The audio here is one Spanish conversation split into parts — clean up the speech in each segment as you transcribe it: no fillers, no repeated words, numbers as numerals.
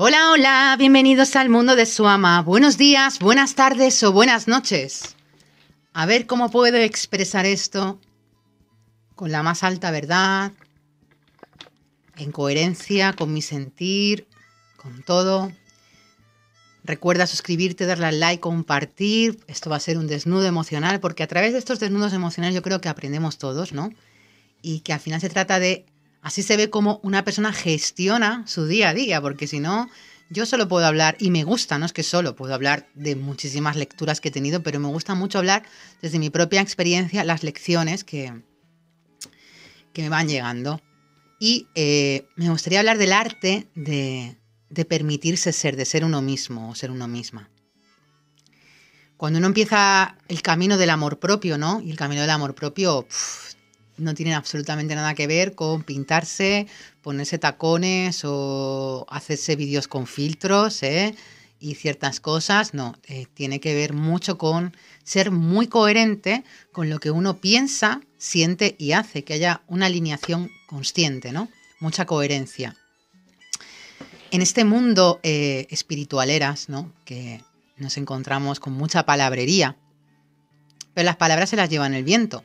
Hola, hola, bienvenidos al mundo de Suama. Buenos días, buenas tardes o buenas noches. A ver cómo puedo expresar esto con la más alta verdad, en coherencia con mi sentir, con todo. Recuerda suscribirte, darle al like, compartir. Esto va a ser un desnudo emocional porque a través de estos desnudos emocionales yo creo que aprendemos todos, ¿no? Y que al final se trata de... Así se ve cómo una persona gestiona su día a día, porque si no, yo solo puedo hablar, y me gusta, no es que solo puedo hablar de muchísimas lecturas que he tenido, pero me gusta mucho hablar desde mi propia experiencia las lecciones que me van llegando. Y me gustaría hablar del arte de permitirse ser, de ser uno mismo o ser uno misma. Cuando uno empieza el camino del amor propio, ¿no? Y el camino del amor propio... no tienen absolutamente nada que ver con pintarse, ponerse tacones o hacerse vídeos con filtros y ciertas cosas. No, tiene que ver mucho con ser muy coherente con lo que uno piensa, siente y hace, que haya una alineación consciente, ¿no? Mucha coherencia. En este mundo espiritualeras, ¿no? Que nos encontramos con mucha palabrería, pero las palabras se las llevan el viento.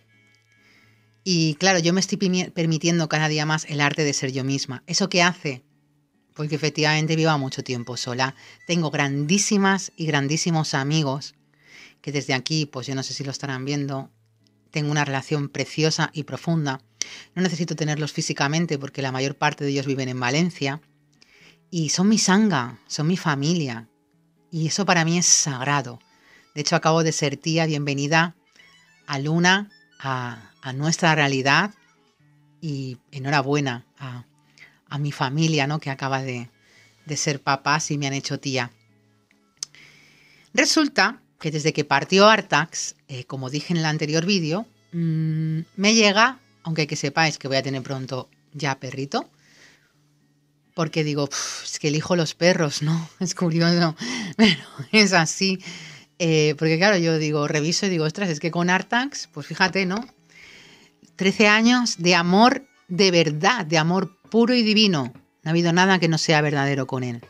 Y claro, yo me estoy permitiendo cada día más el arte de ser yo misma. ¿Eso qué hace? Porque efectivamente vivo mucho tiempo sola. Tengo grandísimas y grandísimos amigos que desde aquí, pues yo no sé si lo estarán viendo, tengo una relación preciosa y profunda. No necesito tenerlos físicamente porque la mayor parte de ellos viven en Valencia. Y son mi sangha, son mi familia. Y eso para mí es sagrado. De hecho, acabo de ser tía, bienvenida a Luna, a nuestra realidad, y enhorabuena a mi familia, ¿no? Que acaba de ser papás y me han hecho tía. Resulta que desde que partió Artax, como dije en el anterior vídeo, me llega, aunque que sepáis que voy a tener pronto ya perrito, porque digo, es que elijo los perros, ¿no? Es curioso, pero es así. Porque claro, yo digo, reviso y digo, ostras, es que con Artax, pues fíjate, ¿no? 13 años de amor de verdad, de amor puro y divino. No ha habido nada que no sea verdadero con él.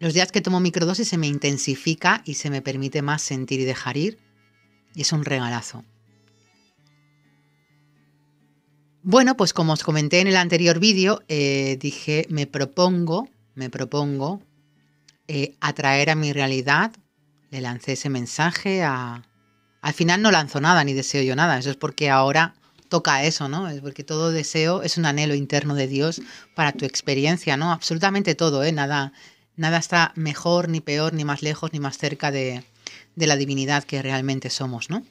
Los días que tomo microdosis se me intensifica y se me permite más sentir y dejar ir. Y es un regalazo. Bueno, pues como os comenté en el anterior vídeo, dije, me propongo atraer a mi realidad. Le lancé ese mensaje a... Al final no lanzo nada, ni deseo yo nada. Eso es porque ahora toca eso, ¿no? Es porque todo deseo es un anhelo interno de Dios para tu experiencia, ¿no? Absolutamente todo, ¿eh? Nada está mejor, ni peor, ni más lejos, ni más cerca de la divinidad que realmente somos, ¿no?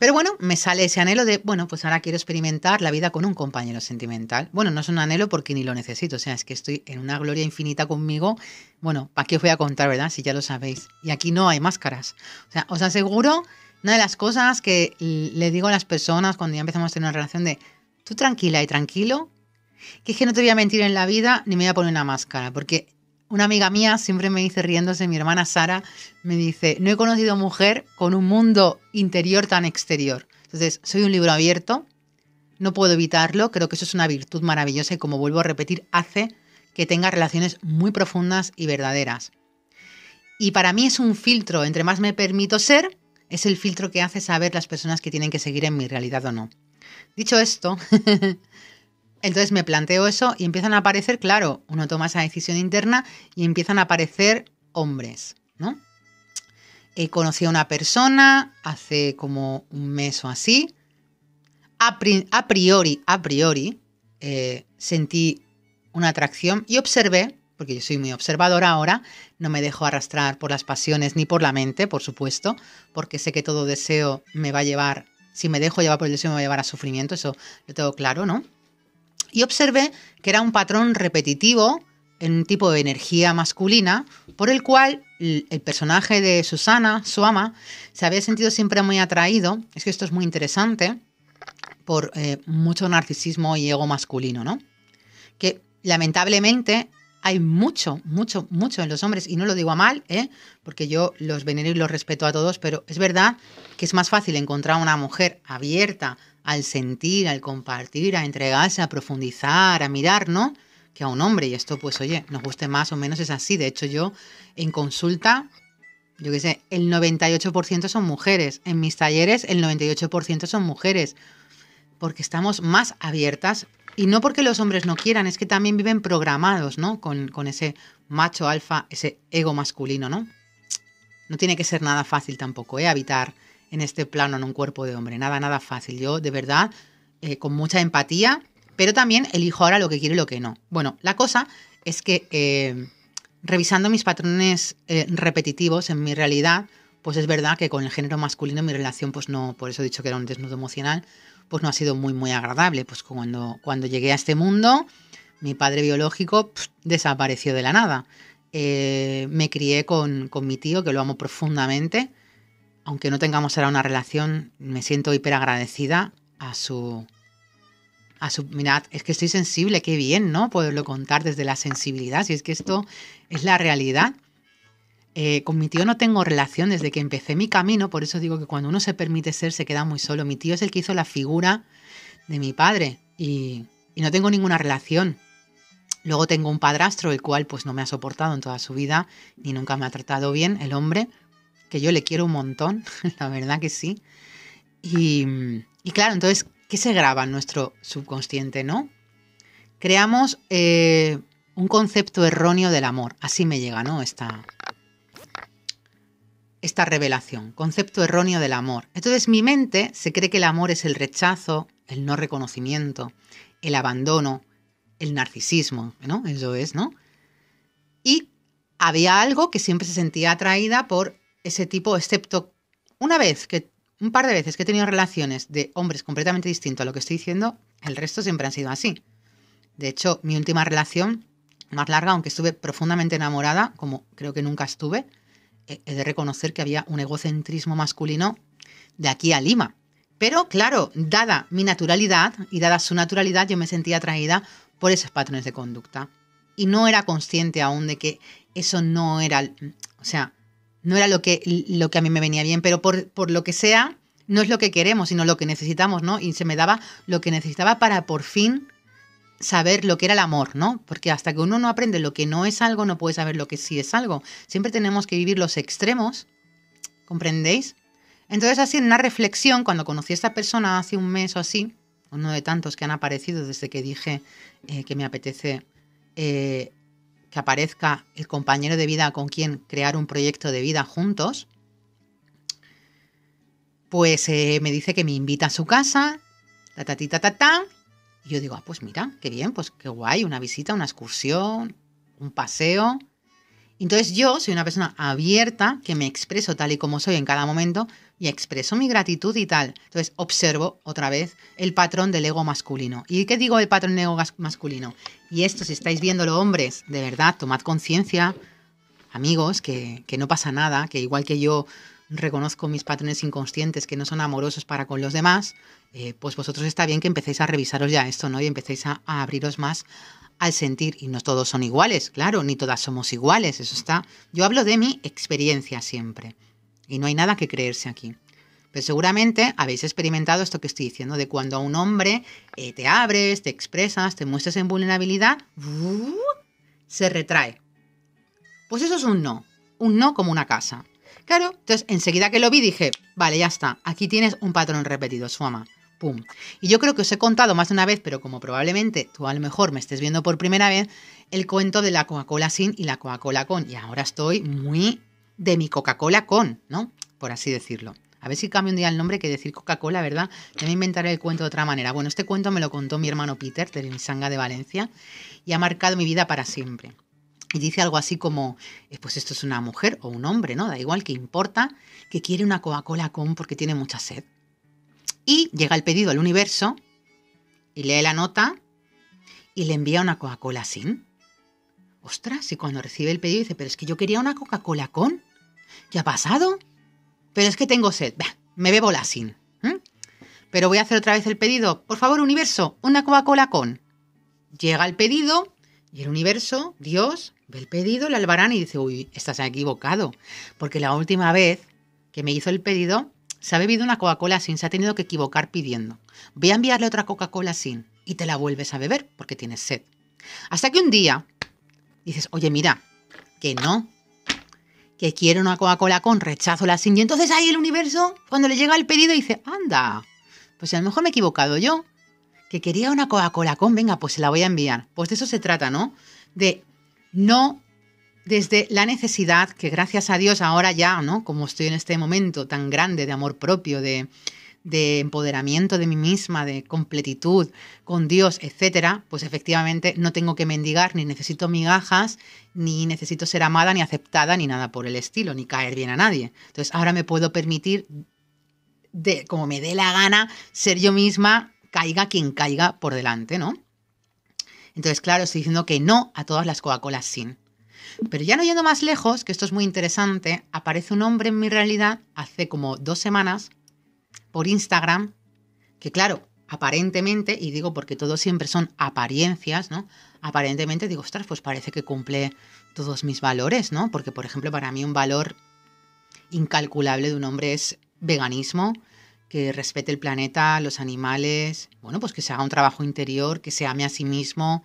Pero bueno, me sale ese anhelo de, bueno, pues ahora quiero experimentar la vida con un compañero sentimental. Bueno, no es un anhelo porque ni lo necesito. O sea, es que estoy en una gloria infinita conmigo. Bueno, ¿para qué os voy a contar, verdad? Si ya lo sabéis. Y aquí no hay máscaras. O sea, os aseguro, una de las cosas que le digo a las personas cuando ya empezamos a tener una relación de, tú tranquila y tranquilo, que es que no te voy a mentir en la vida ni me voy a poner una máscara. Porque una amiga mía siempre me dice riéndose, mi hermana Sara, me dice, no he conocido mujer con un mundo interior tan exterior. Entonces, soy un libro abierto, no puedo evitarlo, creo que eso es una virtud maravillosa y, como vuelvo a repetir, hace que tenga relaciones muy profundas y verdaderas. Y para mí es un filtro, entre más me permito ser, es el filtro que hace saber las personas que tienen que seguir en mi realidad o no. Dicho esto... Entonces me planteo eso y empiezan a aparecer, claro, uno toma esa decisión interna y empiezan a aparecer hombres, ¿no? Conocí a una persona hace como un mes o así. A priori, sentí una atracción y observé, porque yo soy muy observadora ahora, no me dejo arrastrar por las pasiones ni por la mente, por supuesto, porque sé que todo deseo me va a llevar, si me dejo llevar por el deseo me va a llevar a sufrimiento, eso lo tengo claro, ¿no? Y observé que era un patrón repetitivo en un tipo de energía masculina por el cual el personaje de Suama, se había sentido siempre muy atraído. Es que esto es muy interesante por mucho narcisismo y ego masculino, ¿no? Que lamentablemente hay mucho en los hombres, y no lo digo a mal, porque yo los venero y los respeto a todos, pero es verdad que es más fácil encontrar a una mujer abierta al sentir, al compartir, a entregarse, a profundizar, a mirar, ¿no? que a un hombre. Y esto, pues, oye, nos guste más o menos, es así. De hecho, yo en consulta, yo qué sé, el 98% son mujeres. En mis talleres, el 98% son mujeres. Porque estamos más abiertas. Y no porque los hombres no quieran, es que también viven programados, ¿no? Con ese macho alfa, ese ego masculino, ¿no? No tiene que ser nada fácil tampoco, ¿eh? Habitar en este plano, en un cuerpo de hombre. Nada, nada fácil. Yo, de verdad, con mucha empatía, pero también elijo ahora lo que quiero y lo que no. Bueno, la cosa es que revisando mis patrones repetitivos en mi realidad, pues es verdad que con el género masculino mi relación, pues no, por eso he dicho que era un desnudo emocional, pues no ha sido muy, muy agradable. Pues cuando llegué a este mundo, mi padre biológico desapareció de la nada. Me crié con mi tío, que lo amo profundamente. Aunque no tengamos ahora una relación, me siento hiper agradecida a su... Mirad, es que estoy sensible, qué bien, ¿no? Poderlo contar desde la sensibilidad, si es que esto es la realidad. Con mi tío no tengo relación desde que empecé mi camino, por eso digo que cuando uno se permite ser, se queda muy solo. Mi tío es el que hizo la figura de mi padre y no tengo ninguna relación. Luego tengo un padrastro, el cual pues no me ha soportado en toda su vida, ni nunca me ha tratado bien, el hombre, que yo le quiero un montón, la verdad que sí. Y claro, entonces, ¿qué se graba en nuestro subconsciente, no? Creamos un concepto erróneo del amor. Así me llega, ¿no? Esta revelación. Concepto erróneo del amor. Entonces, mi mente se cree que el amor es el rechazo, el no reconocimiento, el abandono, el narcisismo, ¿no? Eso es, ¿no? Y había algo que siempre se sentía atraída por ese tipo, excepto una vez que... Un par de veces que he tenido relaciones de hombres completamente distintos a lo que estoy diciendo, el resto siempre han sido así. De hecho, mi última relación más larga, aunque estuve profundamente enamorada, como creo que nunca estuve, he de reconocer que había un egocentrismo masculino de aquí a Lima. Pero claro, dada mi naturalidad y dada su naturalidad, yo me sentía atraída por esos patrones de conducta. Y no era consciente aún de que eso no era... O sea... No era lo que a mí me venía bien, pero por lo que sea, no es lo que queremos, sino lo que necesitamos, ¿no? Y se me daba lo que necesitaba para por fin saber lo que era el amor, ¿no? Porque hasta que uno no aprende lo que no es algo, no puede saber lo que sí es algo. Siempre tenemos que vivir los extremos, ¿comprendéis? Entonces, así, en una reflexión, cuando conocí a esta persona hace un mes o así, uno de tantos que han aparecido desde que dije que me apetece... que aparezca el compañero de vida con quien crear un proyecto de vida juntos, pues me dice que me invita a su casa, y yo digo, ah, pues mira, qué bien, pues qué guay, una visita, una excursión, un paseo. Entonces yo soy una persona abierta, que me expreso tal y como soy en cada momento, y expreso mi gratitud y tal. Entonces observo otra vez el patrón del ego masculino. ¿Y qué digo el patrón del ego masculino? Y esto, si estáis viéndolo, hombres, de verdad, tomad conciencia, amigos, que no pasa nada, que igual que yo reconozco mis patrones inconscientes que no son amorosos para con los demás, pues vosotros está bien que empecéis a revisaros ya esto, ¿no? Y empecéis a abriros más al sentir, y no todos son iguales, claro, ni todas somos iguales, eso está... Yo hablo de mi experiencia siempre, y no hay nada que creerse aquí. Pero seguramente habéis experimentado esto que estoy diciendo, de cuando a un hombre te abres, te expresas, te muestras en vulnerabilidad, se retrae. Pues eso es un no como una casa. Claro, entonces enseguida que lo vi dije, vale, ya está, aquí tienes un patrón repetido, Suama. Pum. Y yo creo que os he contado más de una vez, pero como probablemente tú a lo mejor me estés viendo por primera vez, el cuento de la Coca-Cola sin y la Coca-Cola con. Y ahora estoy muy de mi Coca-Cola con, ¿no? Por así decirlo. A ver si cambio un día el nombre, que decir Coca-Cola, ¿verdad? Ya me inventaré el cuento de otra manera. Bueno, este cuento me lo contó mi hermano Peter, de Misanga de Valencia, y ha marcado mi vida para siempre. Y dice algo así como, pues esto es una mujer o un hombre, ¿no? Da igual, que importa, que quiere una Coca-Cola con porque tiene mucha sed. Y llega el pedido al universo y lee la nota y le envía una Coca-Cola sin. Ostras, y cuando recibe el pedido dice, pero es que yo quería una Coca-Cola con. ¿Qué ha pasado? Pero es que tengo sed. Bah, me bebo la sin. Pero voy a hacer otra vez el pedido. Por favor, universo, una Coca-Cola con. Llega el pedido y el universo, Dios, ve el pedido, el albarán y dice, uy, estás equivocado. Porque la última vez que me hizo el pedido... Se ha bebido una Coca-Cola sin, se ha tenido que equivocar pidiendo. Voy a enviarle otra Coca-Cola sin y te la vuelves a beber porque tienes sed. Hasta que un día dices, oye, mira, que no, que quiero una Coca-Cola con rechazo lasaña. Y entonces ahí el universo, cuando le llega el pedido, dice, anda, pues a lo mejor me he equivocado yo, que quería una Coca-Cola con, venga, pues se la voy a enviar. Pues de eso se trata, ¿no? De no, desde la necesidad, que gracias a Dios ahora ya, ¿no? Como estoy en este momento tan grande de amor propio, de empoderamiento de mí misma, de completitud con Dios, etcétera, pues efectivamente no tengo que mendigar, ni necesito migajas, ni necesito ser amada, ni aceptada, ni nada por el estilo, ni caer bien a nadie. Entonces ahora me puedo permitir, de, como me dé la gana, ser yo misma, caiga quien caiga por delante, ¿no? Entonces, claro, estoy diciendo que no a todas las Coca-Colas sin. Pero ya no yendo más lejos, que esto es muy interesante, aparece un hombre en mi realidad hace como 2 semanas, por Instagram, que claro, aparentemente, y digo porque todo siempre son apariencias, ¿no? Aparentemente digo, ostras, pues parece que cumple todos mis valores, ¿no? Porque, por ejemplo, para mí un valor incalculable de un hombre es veganismo, que respete el planeta, los animales, bueno, pues que se haga un trabajo interior, que se ame a sí mismo,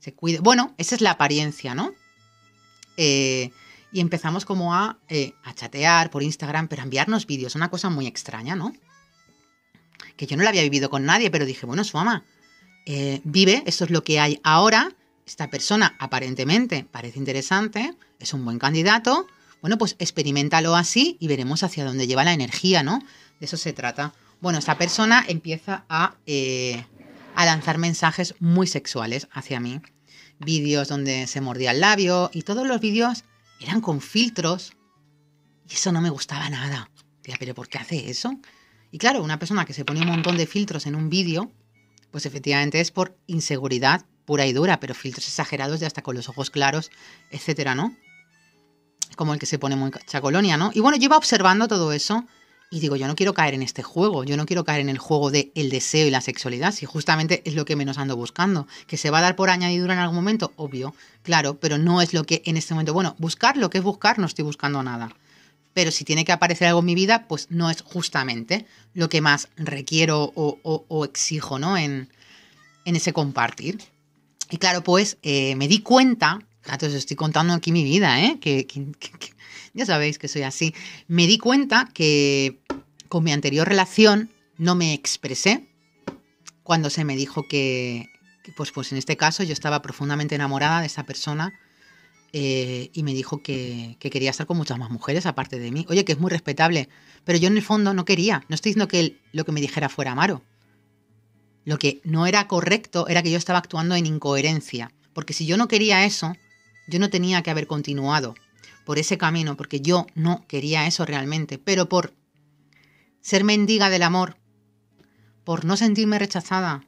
se cuide. Bueno, esa es la apariencia, ¿no? Y empezamos como a chatear por Instagram, pero a enviarnos vídeos, una cosa muy extraña, ¿no? Que yo no la había vivido con nadie, pero dije, bueno, Suama, vive, esto es lo que hay ahora, esta persona aparentemente parece interesante, es un buen candidato, bueno, pues experimentalo así y veremos hacia dónde lleva la energía, ¿no? De eso se trata. Bueno, esta persona empieza a lanzar mensajes muy sexuales hacia mí, vídeos donde se mordía el labio, y todos los vídeos eran con filtros, y eso no me gustaba nada. Diga, pero ¿por qué hace eso? Y claro, una persona que se pone un montón de filtros en un vídeo, pues efectivamente es por inseguridad pura y dura, pero filtros exagerados de hasta con los ojos claros, etcétera, ¿no? Como el que se pone muy chacolonia, ¿no? Y bueno, yo iba observando todo eso y digo, yo no quiero caer en este juego, yo no quiero caer en el juego del deseo y la sexualidad, si justamente es lo que menos ando buscando. ¿Que se va a dar por añadidura en algún momento? Obvio, claro, pero no es lo que en este momento... Bueno, buscar lo que es buscar, no estoy buscando nada. Pero si tiene que aparecer algo en mi vida, pues no es justamente lo que más requiero o exijo, ¿no? En ese compartir. Y claro, pues me di cuenta... Entonces estoy contando aquí mi vida, ¿eh? Que ya sabéis que soy así. Me di cuenta que con mi anterior relación no me expresé cuando se me dijo que pues en este caso yo estaba profundamente enamorada de esa persona y me dijo que quería estar con muchas más mujeres aparte de mí. Oye, que es muy respetable, pero yo en el fondo no quería. No estoy diciendo que lo que me dijera fuera amaro. Lo que no era correcto era que yo estaba actuando en incoherencia. Porque si yo no quería eso... Yo no tenía que haber continuado por ese camino, porque yo no quería eso realmente, pero por ser mendiga del amor, por no sentirme rechazada,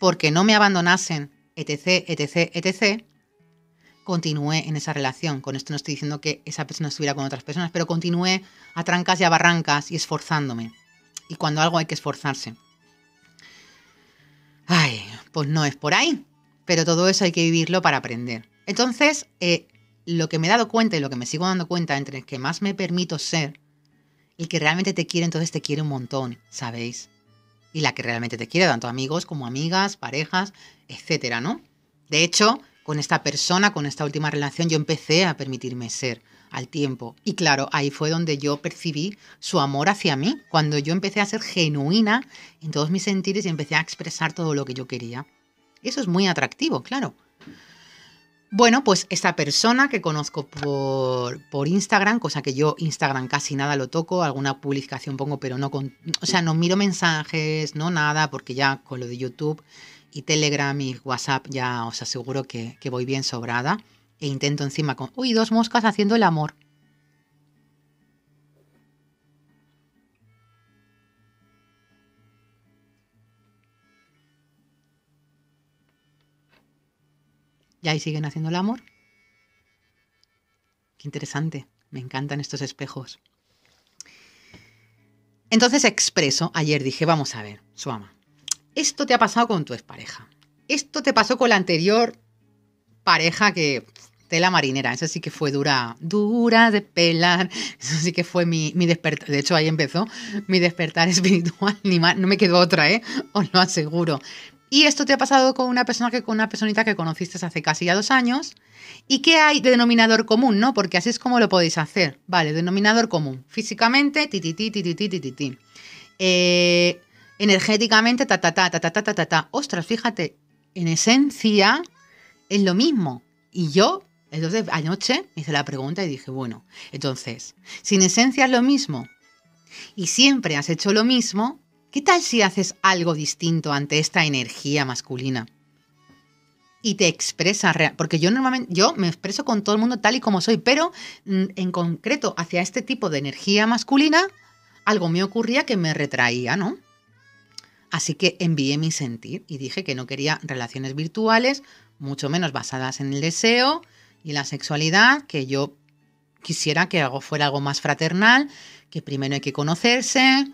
porque no me abandonasen, etc, etc, etc, continué en esa relación. Con esto no estoy diciendo que esa persona estuviera con otras personas, pero continué a trancas y a barrancas y esforzándome. Y cuando algo hay que esforzarse. Ay, pues no es por ahí, pero todo eso hay que vivirlo para aprender. Entonces, lo que me he dado cuenta y lo que me sigo dando cuenta entre el que más me permito ser, el que realmente te quiere, entonces te quiere un montón, ¿sabéis? Y la que realmente te quiere, tanto amigos como amigas, parejas, etcétera, ¿no? De hecho, con esta persona, con esta última relación, yo empecé a permitirme ser al tiempo. Y claro, ahí fue donde yo percibí su amor hacia mí, cuando yo empecé a ser genuina en todos mis sentires y empecé a expresar todo lo que yo quería. Eso es muy atractivo, claro. Bueno, pues esta persona que conozco por Instagram, cosa que yo Instagram casi nada lo toco, alguna publicación pongo, pero no con... O sea, no miro mensajes, no nada, porque ya con lo de YouTube y Telegram y WhatsApp ya os aseguro que voy bien sobrada. E intento encima con... Uy, 2 moscas haciendo el amor. Y ahí siguen haciendo el amor. Qué interesante. Me encantan estos espejos. Entonces expreso. Ayer dije, vamos a ver, Suama. Esto te ha pasado con tu expareja. Esto te pasó con la anterior pareja que... Tela marinera. Eso sí que fue dura. Dura de pelar. Eso sí que fue mi despertar. De hecho, ahí empezó mi despertar espiritual. Ni más, no me quedó otra, os lo aseguro. Y esto te ha pasado con una persona que, con una personita que conociste hace casi ya 2 años. ¿Y qué hay de denominador común, no? Porque así es como lo podéis hacer. Vale, denominador común. Físicamente, energéticamente, ta. Ostras, fíjate, en esencia es lo mismo. Y yo, entonces, anoche me hice la pregunta y dije, bueno, entonces, si en esencia es lo mismo y siempre has hecho lo mismo, ¿qué tal si haces algo distinto ante esta energía masculina? Y te expresas, porque yo normalmente me expreso con todo el mundo tal y como soy, pero en concreto hacia este tipo de energía masculina, algo me ocurría que me retraía, ¿no? Así que envié mi sentir y dije que no quería relaciones virtuales, mucho menos basadas en el deseo y la sexualidad, que yo quisiera que algo fuera algo más fraternal, que primero hay que conocerse,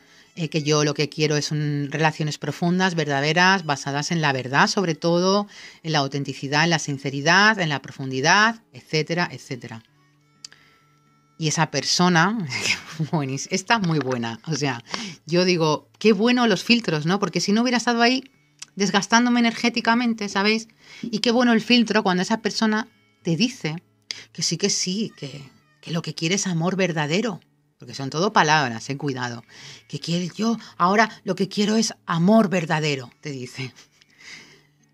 que yo lo que quiero es relaciones profundas, verdaderas, basadas en la verdad, sobre todo, en la autenticidad, en la sinceridad, en la profundidad, etcétera, etcétera. Y esa persona, está muy buena. O sea, yo digo, qué bueno los filtros, ¿no? Porque si no hubiera estado ahí desgastándome energéticamente, ¿sabéis? Y qué bueno el filtro cuando esa persona te dice que sí, que lo que quiere es amor verdadero. Porque son todo palabras, ten cuidado. Que quiere yo, ahora lo que quiero es amor verdadero, te dice.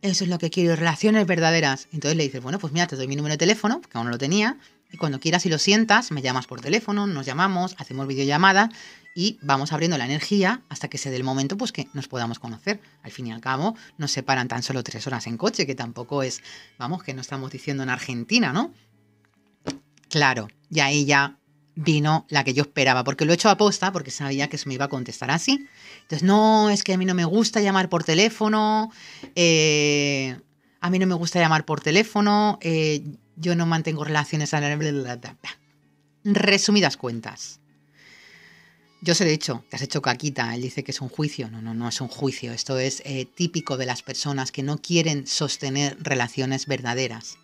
Eso es lo que quiero, relaciones verdaderas. Entonces le dices, bueno, pues mira, te doy mi número de teléfono, que aún no lo tenía, y cuando quieras y lo sientas, me llamas por teléfono, nos llamamos, hacemos videollamada y vamos abriendo la energía hasta que se dé el momento pues que nos podamos conocer. Al fin y al cabo, nos separan tan solo 3 horas en coche, que tampoco es, vamos, que no estamos diciendo en Argentina, ¿no? Claro, y ahí ya vino la que yo esperaba, porque lo he hecho a posta, porque sabía que se me iba a contestar así. Entonces, no, es que a mí no me gusta llamar por teléfono, yo no mantengo relaciones... Resumidas cuentas. Yo se lo he dicho, te has hecho caquita, él dice que es un juicio. No, no, no es un juicio, esto es típico de las personas que no quieren sostener relaciones verdaderas.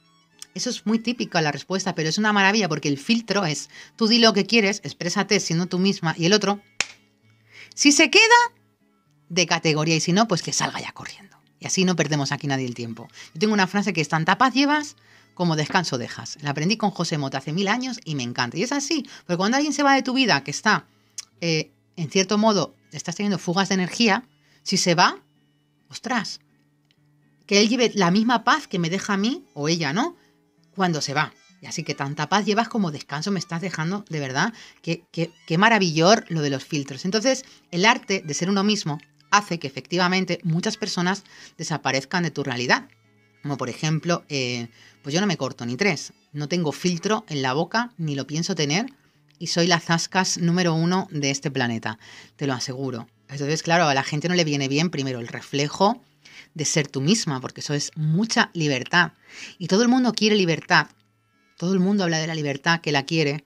Eso es muy típico la respuesta, pero es una maravilla porque el filtro es, tú di lo que quieres, exprésate siendo tú misma, y el otro, si se queda, de categoría, y si no, pues que salga ya corriendo. Y así no perdemos aquí nadie el tiempo. Yo tengo una frase que es, tanta paz llevas como descanso dejas. La aprendí con José Mota hace 1000 años y me encanta. Y es así, porque cuando alguien se va de tu vida, que está, en cierto modo, estás teniendo fugas de energía, si se va, ostras, que él lleve la misma paz que me deja a mí, o ella, ¿no?, cuando se va. Y así que tanta paz llevas como descanso me estás dejando, de verdad, qué maravilloso lo de los filtros. Entonces, el arte de ser uno mismo hace que efectivamente muchas personas desaparezcan de tu realidad. Como por ejemplo, pues yo no me corto ni 3, no tengo filtro en la boca, ni lo pienso tener, y soy la zascas número 1 de este planeta, te lo aseguro. Entonces, claro, a la gente no le viene bien primero el reflejo de ser tú misma, porque eso es mucha libertad. Y todo el mundo quiere libertad, todo el mundo habla de la libertad, que la quiere,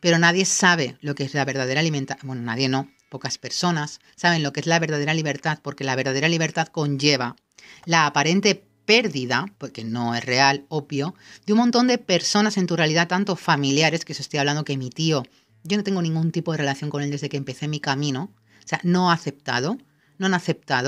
pero nadie sabe lo que es la verdadera libertad. Bueno, nadie no, pocas personas saben lo que es la verdadera libertad, porque la verdadera libertad conlleva la aparente pérdida, porque no es real, obvio, de un montón de personas en tu realidad, tanto familiares, que os estoy hablando que mi tío, yo no tengo ningún tipo de relación con él desde que empecé mi camino, o sea, no han aceptado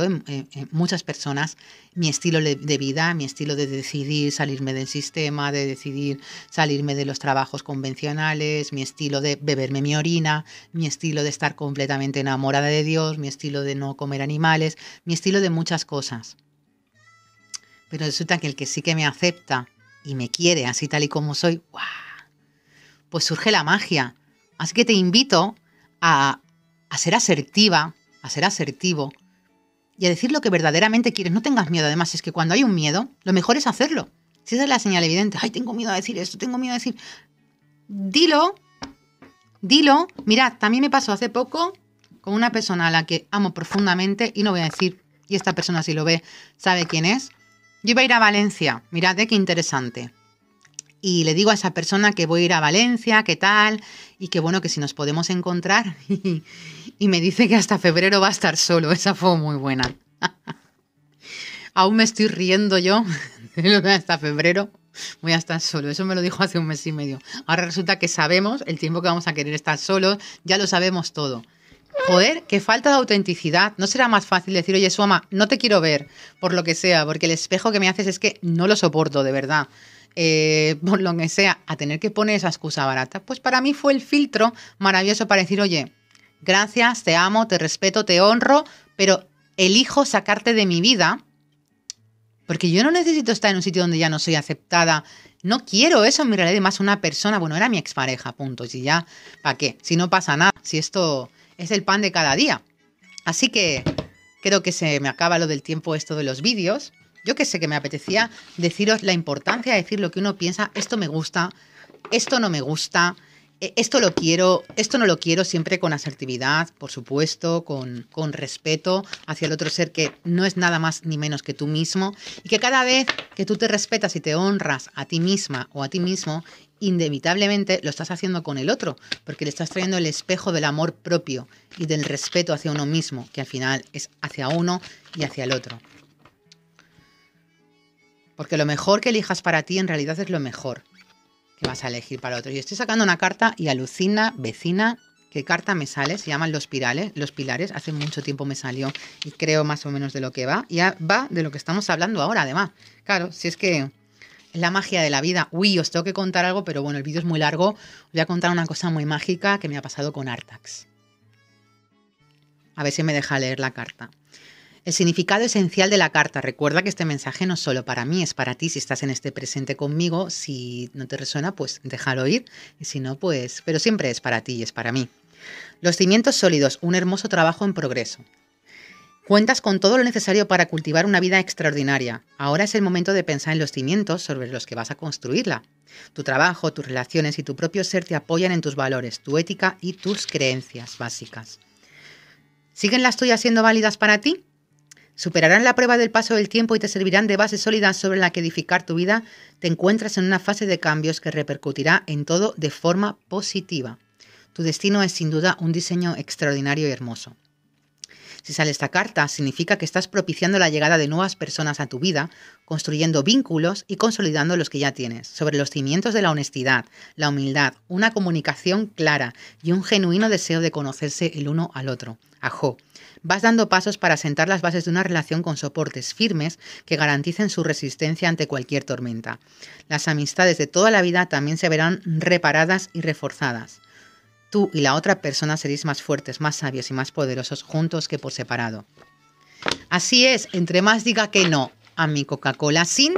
en muchas personas mi estilo de vida, mi estilo de decidir salirme del sistema, de decidir salirme de los trabajos convencionales, mi estilo de beberme mi orina, mi estilo de estar completamente enamorada de Dios, mi estilo de no comer animales, mi estilo de muchas cosas. Pero resulta que el que sí que me acepta y me quiere así tal y como soy, ¡guau!, pues surge la magia. Así que te invito a ser asertiva, a ser asertivo y a decir lo que verdaderamente quieres. No tengas miedo. Además, es que cuando hay un miedo, lo mejor es hacerlo. Si esa es la señal evidente, ay, tengo miedo a decir esto, tengo miedo a decir... Dilo. Mirad, también me pasó hace poco con una persona a la que amo profundamente y no voy a decir, y esta persona si lo ve sabe quién es. Yo iba a ir a Valencia, mirad qué interesante. Y le digo a esa persona que voy a ir a Valencia, qué tal, y qué bueno que si nos podemos encontrar. Y me dice que hasta febrero va a estar solo. Esa fue muy buena. Aún me estoy riendo yo. Hasta febrero voy a estar solo. Eso me lo dijo hace 1 mes y medio. Ahora resulta que sabemos el tiempo que vamos a querer estar solos. Ya lo sabemos todo. Joder, qué falta de autenticidad. ¿No será más fácil decir, oye, Suama, no te quiero ver por lo que sea, porque el espejo que me haces es que no lo soporto, de verdad? Por lo que sea, a tener que poner esa excusa barata. Pues para mí fue el filtro maravilloso para decir, oye, gracias, te amo, te respeto, te honro, pero elijo sacarte de mi vida porque yo no necesito estar en un sitio donde ya no soy aceptada. No quiero eso en mi realidad. Y más una persona, bueno, era mi expareja, punto. Si ya, ¿para qué? Si no pasa nada, si esto es el pan de cada día. Así que creo que se me acaba lo del tiempo esto de los vídeos. Yo que sé, que me apetecía deciros la importancia de decir lo que uno piensa. Esto me gusta, esto no me gusta, esto lo quiero, esto no lo quiero, siempre con asertividad, por supuesto, con respeto hacia el otro ser que no es nada más ni menos que tú mismo, y que cada vez que tú te respetas y te honras a ti misma o a ti mismo, inevitablemente lo estás haciendo con el otro, porque le estás trayendo el espejo del amor propio y del respeto hacia uno mismo, que al final es hacia uno y hacia el otro. Porque lo mejor que elijas para ti en realidad es lo mejor que vas a elegir para otros. Y estoy sacando una carta y alucina, vecina, ¿qué carta me sale? Se llaman Los Pirales, Los Pilares. Hace mucho tiempo me salió y creo más o menos de lo que va. Y va de lo que estamos hablando ahora, además. Claro, si es que es la magia de la vida. Uy, os tengo que contar algo, pero bueno, el vídeo es muy largo. Os voy a contar una cosa muy mágica que me ha pasado con Artax. A ver si me deja leer la carta. El significado esencial de la carta. Recuerda que este mensaje no es solo para mí, es para ti. Si estás en este presente conmigo, si no te resuena, pues déjalo ir. Y si no, pues... Pero siempre es para ti y es para mí. Los cimientos sólidos, un hermoso trabajo en progreso. Cuentas con todo lo necesario para cultivar una vida extraordinaria. Ahora es el momento de pensar en los cimientos sobre los que vas a construirla. Tu trabajo, tus relaciones y tu propio ser te apoyan en tus valores, tu ética y tus creencias básicas. ¿Siguen las tuyas siendo válidas para ti? Superarán la prueba del paso del tiempo y te servirán de base sólida sobre la que edificar tu vida. Te encuentras en una fase de cambios que repercutirá en todo de forma positiva. Tu destino es sin duda un diseño extraordinario y hermoso. Si sale esta carta, significa que estás propiciando la llegada de nuevas personas a tu vida, construyendo vínculos y consolidando los que ya tienes, sobre los cimientos de la honestidad, la humildad, una comunicación clara y un genuino deseo de conocerse el uno al otro. Ajó. Vas dando pasos para sentar las bases de una relación con soportes firmes que garanticen su resistencia ante cualquier tormenta. Las amistades de toda la vida también se verán reparadas y reforzadas. Tú y la otra persona seréis más fuertes, más sabios y más poderosos juntos que por separado. Así es, entre más diga que no a mi Coca-Cola sin,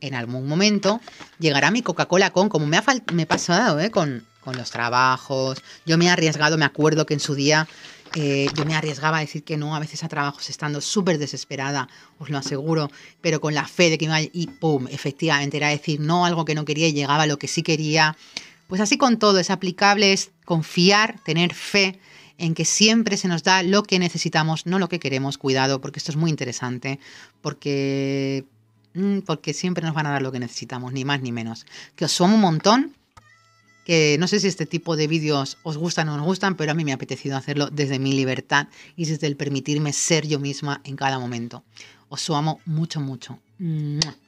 en algún momento llegará mi Coca-Cola con, como me ha pasado con los trabajos. Yo me he arriesgado, me acuerdo que en su día... yo me arriesgaba a decir que no a veces a trabajos estando súper desesperada, os lo aseguro, pero con la fe de que y pum, efectivamente era decir no algo que no quería y llegaba a lo que sí quería. Pues así con todo, es aplicable, es confiar, tener fe en que siempre se nos da lo que necesitamos, no lo que queremos. Cuidado, porque esto es muy interesante, porque siempre nos van a dar lo que necesitamos, ni más ni menos. Que os sumo un montón. Que no sé si este tipo de vídeos os gustan o no os gustan, pero a mí me ha apetecido hacerlo desde mi libertad y desde el permitirme ser yo misma en cada momento. Os amo mucho, mucho. ¡Mua!